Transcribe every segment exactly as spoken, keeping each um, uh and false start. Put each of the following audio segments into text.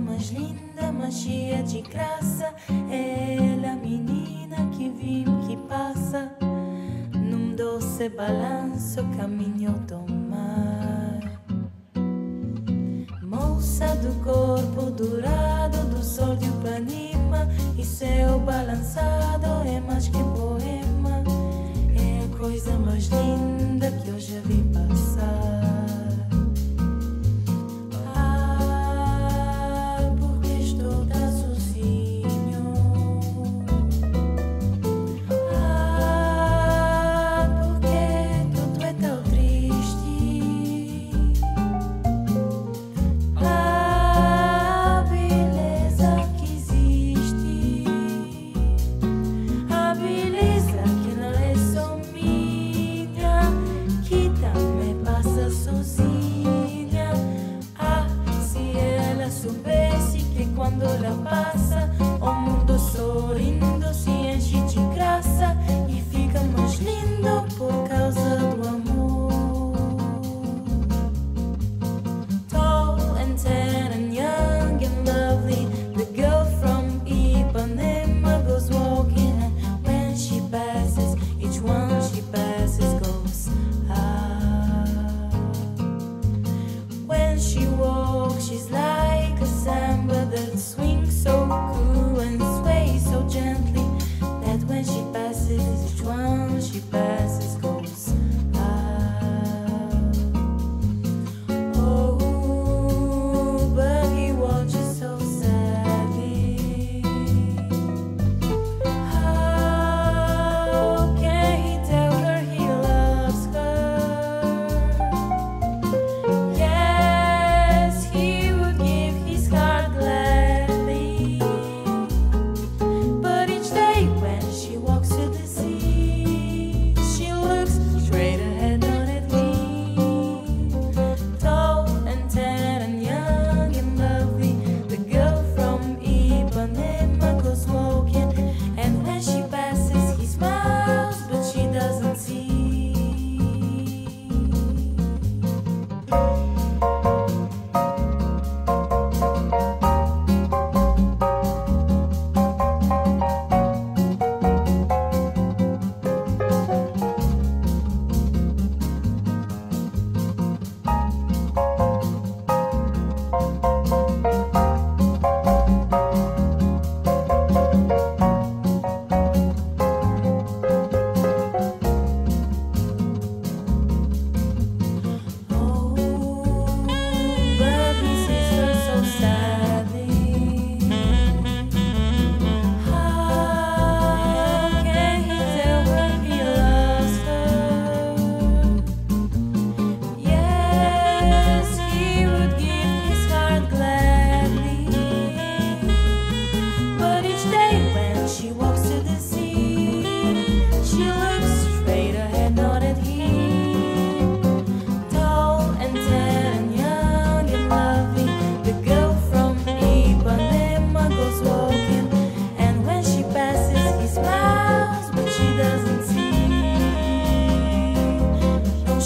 Mais linda, mais cheia de graça, ela, menina que vim que passa, num doce balanço caminho do mar. Moça do corpo dourado do sol de Ipanema, e seu balançado é mais que poema, é a coisa mais linda que eu já vi passar. Quando ela passa, o mundo sorrindo se enche de graça e fica mais lindo por causa do amor. Tall and tan and young and lovely, the girl from Ipanema goes walking, and when she passes, each one she passes goes ah. When she walks, she's like a samba that swings so cool and sways so gently, that when she passes, each one she passes goes ah. Oh, but he watches so sadly. How can he tell her he loves her? Yes, he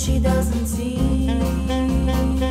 she doesn't see.